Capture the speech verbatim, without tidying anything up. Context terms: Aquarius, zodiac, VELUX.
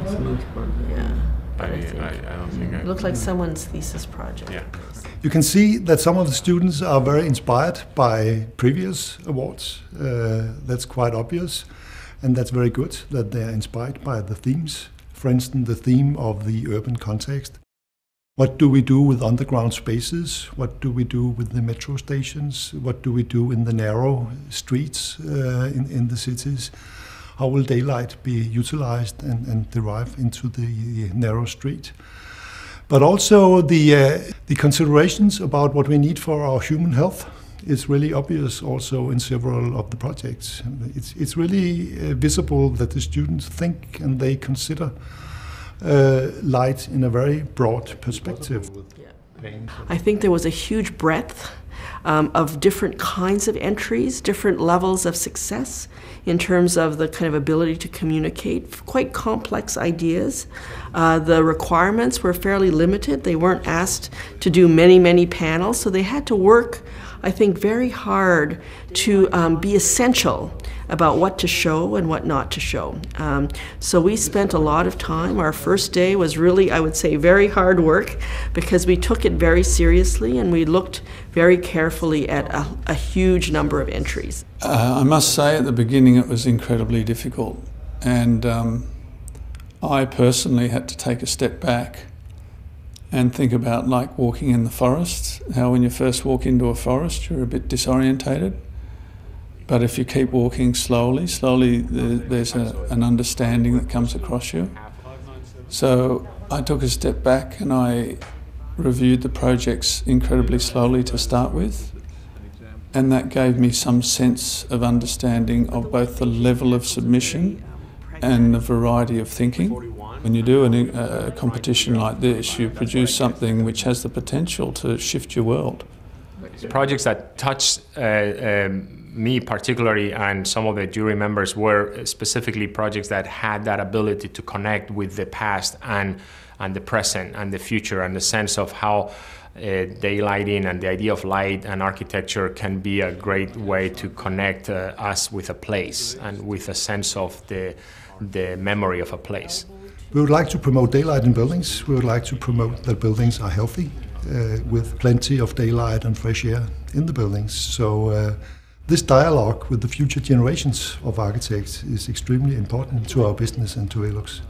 It's an each one, yeah. I, I, think. I, I don't think I... It looked like someone's thesis project. Yeah. You can see that some of the students are very inspired by previous awards. Uh, that's quite obvious, and that's very good that they're inspired by the themes. For instance, the theme of the urban context. What do we do with underground spaces? What do we do with the metro stations? What do we do in the narrow streets uh, in, in the cities? How will daylight be utilized and, and derive into the narrow street? But also the, uh, the considerations about what we need for our human health is really obvious also in several of the projects. It's, it's really uh, visible that the students think and they consider Uh, light in a very broad perspective. I think there was a huge breadth um, of different kinds of entries, different levels of success in terms of the kind of ability to communicate quite complex ideas. Uh, the requirements were fairly limited. They weren't asked to do many, many panels, so they had to work, I think, very hard to um, be essential about what to show and what not to show. Um, so we spent a lot of time. Our first day was really, I would say, very hard work, because we took it very seriously and we looked very carefully at a, a huge number of entries. Uh, I must say at the beginning it was incredibly difficult, and um, I personally had to take a step back and think about, like, walking in the forest, how when you first walk into a forest you're a bit disorientated. But if you keep walking slowly, slowly there's a, an understanding that comes across you. So I took a step back and I reviewed the projects incredibly slowly to start with. And that gave me some sense of understanding of both the level of submission and the variety of thinking. When you do an, a competition like this, you produce something which has the potential to shift your world. Projects that touch uh, um, me particularly and some of the jury members were specifically projects that had that ability to connect with the past and and the present and the future, and the sense of how uh, daylighting and the idea of light and architecture can be a great way to connect uh, us with a place and with a sense of the the memory of a place. We would like to promote daylight in buildings. We would like to promote that buildings are healthy uh, with plenty of daylight and fresh air in the buildings. So. Uh, This dialogue with the future generations of architects is extremely important to our business and to VELUX.